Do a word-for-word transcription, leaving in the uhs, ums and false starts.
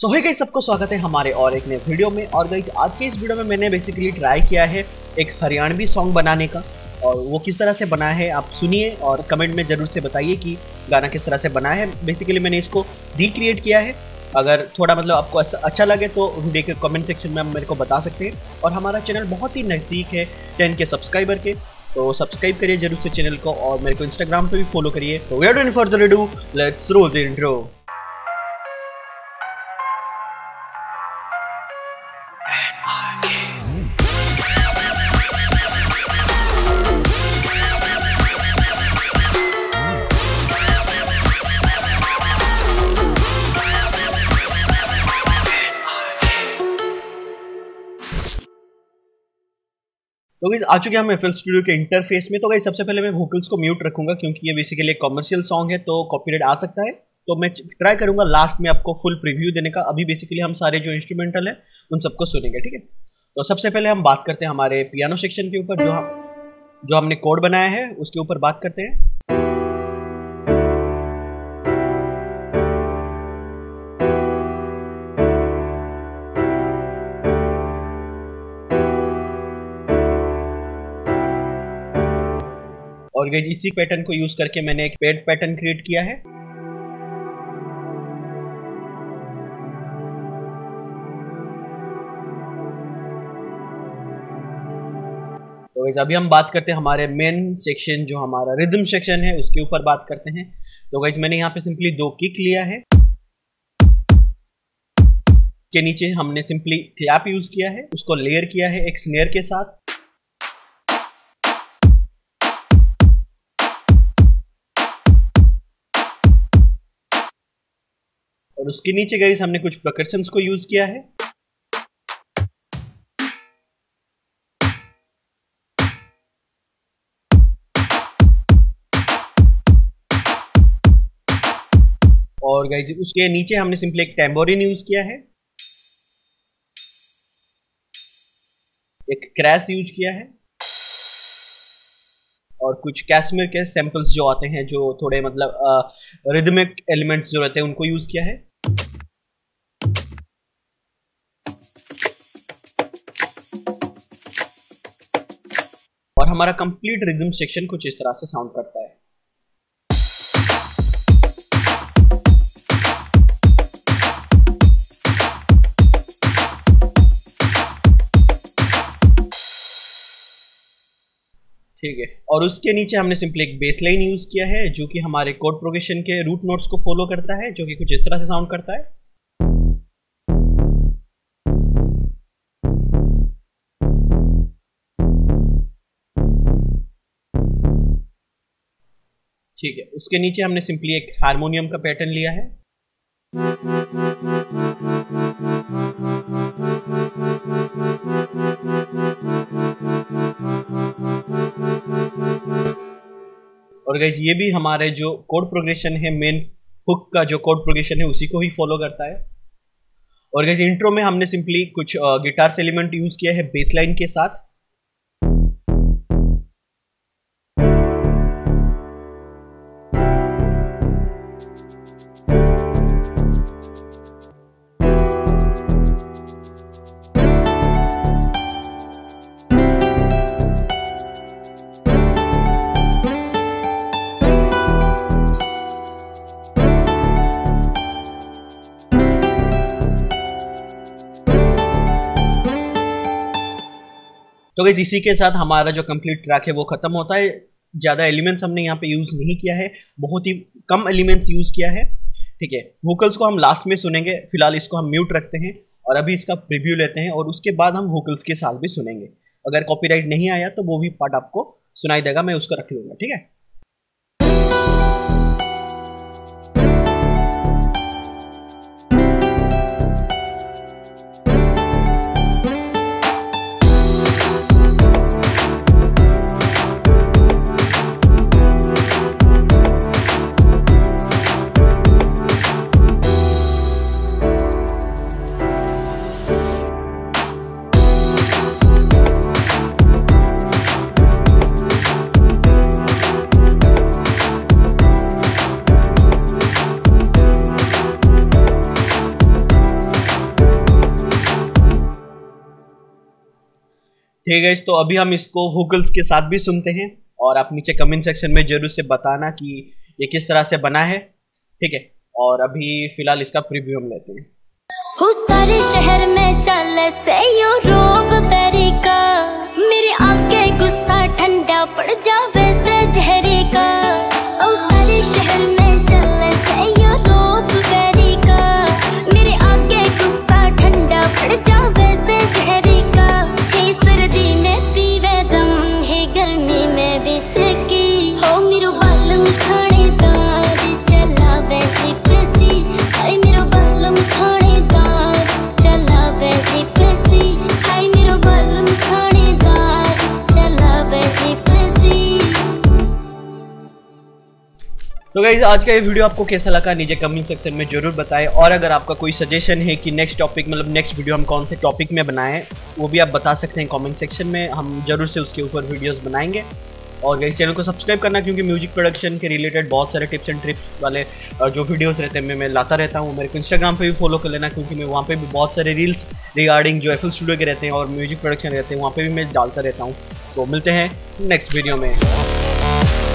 सो hey guys, सबको स्वागत है हमारे और एक नए वीडियो में। और गाइस, आज के इस वीडियो में मैंने बेसिकली ट्राई किया है एक हरियाणवी सॉन्ग बनाने का, और वो किस तरह से बना है आप सुनिए और कमेंट में ज़रूर से बताइए कि गाना किस तरह से बना है। बेसिकली मैंने इसको रिक्रिएट किया है। अगर थोड़ा मतलब आपको अच्छा लगे तो वीडियो के कमेंट सेक्शन में आप मेरे को बता सकते हैं। और हमारा चैनल बहुत ही नज़दीक है टेन के सब्सक्राइबर के, तो सब्सक्राइब करिए जरूर से चैनल को, और मेरे को इंस्टाग्राम पर भी फॉलो करिए। तो we are doing for the do, let's roll the intro. तो गाइस, आ चुके हम एफ एल स्टूडियो के इंटरफेस में। तो गाइस, सबसे पहले मैं वोकल्स को म्यूट रखूंगा क्योंकि ये बेसिकली कॉमर्शियल सॉन्ग है तो कॉपीराइट आ सकता है। तो मैं ट्राई करूंगा लास्ट में आपको फुल प्रीव्यू देने का। अभी बेसिकली हम सारे जो इंस्ट्रूमेंटल है उन सबको सुनेंगे, ठीक है। तो सबसे पहले हम बात करते हैं हमारे पियानो सेक्शन के ऊपर, जो हम जो हमने कोड बनाया है उसके ऊपर बात करते हैं। और गाइस, इसी पैटर्न को यूज करके मैंने एक पेड पैटर्न क्रिएट किया है। तो गाइस, अभी हम बात करते हैं हमारे मेन सेक्शन जो हमारा रिदम सेक्शन है उसके ऊपर बात करते हैं। तो गाइस, मैंने यहाँ पे सिंपली दो किक लिया है, के नीचे हमने सिंपली क्लैप यूज किया है, उसको लेयर किया है एक स्नेयर के साथ। और उसके नीचे गाइस हमने कुछ प्रकर्शंस को यूज किया है। और गाइस, उसके नीचे हमने सिंपली एक टैम्बोरिन यूज किया है, एक क्रैश यूज किया है, और कुछ कैशमीर के सैंपल्स जो आते हैं, जो थोड़े मतलब रिदमिक एलिमेंट्स जो रहते हैं उनको यूज किया है। और हमारा कंप्लीट रिदम सेक्शन कुछ इस तरह से साउंड करता है। ठीक है, और उसके नीचे हमने सिंपली एक बेस लाइन यूज किया है जो कि हमारे कोड प्रोग्रेशन के रूट नोट्स को फॉलो करता है, जो कि कुछ इस तरह से साउंड करता है। ठीक है, उसके नीचे हमने सिंपली एक हारमोनियम का पैटर्न लिया है। और गाइस, ये भी हमारे जो कोड प्रोग्रेशन है, मेन हुक का जो कोड प्रोग्रेशन है उसी को ही फॉलो करता है। और गाइस, इंट्रो में हमने सिंपली कुछ गिटार्स एलिमेंट यूज किया है बेस लाइन के साथ। तो गाइस, इसी के साथ हमारा जो कंप्लीट ट्रैक है वो खत्म होता है। ज़्यादा एलिमेंट्स हमने यहाँ पे यूज़ नहीं किया है, बहुत ही कम एलिमेंट्स यूज़ किया है, ठीक है। वोकल्स को हम लास्ट में सुनेंगे, फिलहाल इसको हम म्यूट रखते हैं और अभी इसका प्रीव्यू लेते हैं, और उसके बाद हम वोकल्स के साथ भी सुनेंगे। अगर कॉपीराइट नहीं आया तो वो भी पार्ट आपको सुनाई देगा, मैं उसको रख लूँगा, ठीक है। ठीक है, तो अभी हम इसको वोकल्स के साथ भी सुनते हैं और आप नीचे कमेंट सेक्शन में जरूर से बताना कि ये किस तरह से बना है। ठीक है, और अभी फिलहाल इसका प्रीव्यू हम लेते हैं। शहर में चले से यूरोप अमेरिका, मेरे आगे गुस्सा ठंडा पड़ जावे से धैर्य का। शहर में चले से यूरोप अमेरिका, मेरे आगे गुस्सा ठंडा पड़ जावे से धैर्य का। सर्दी में पीवे रम है, गर्मी में भी सकी हो मेरो बालम खानेदार चला वैसी पसी। हाय मेरो बालम खानेदार तो गाइस आज का ये वीडियो आपको कैसा लगा नीचे कमेंट सेक्शन में जरूर बताएं, और अगर आपका कोई सजेशन है कि नेक्स्ट टॉपिक मतलब नेक्स्ट वीडियो हम कौन से टॉपिक में बनाएं वो भी आप बता सकते हैं कमेंट सेक्शन में, हम जरूर से उसके ऊपर वीडियोस बनाएंगे। और गाइस चैनल को सब्सक्राइब करना क्योंकि म्यूजिक प्रोडक्शन के रिलेटेड बहुत सारे टिप्स एंड ट्रिप्स वाले जो वीडियोस रहते हैं मैं मैं लाता रहता हूँ। मेरे को इंस्टाग्राम पे भी फॉलो कर लेना क्योंकि मैं वहाँ पे भी बहुत सारे रील्स रिगार्डिंग जो एफ एल स्टूडियो के रहते हैं और म्यूजिक प्रोडक्शन रहते हैं वहाँ पर भी मैं डालता रहता हूँ। तो मिलते हैं नेक्स्ट वीडियो में।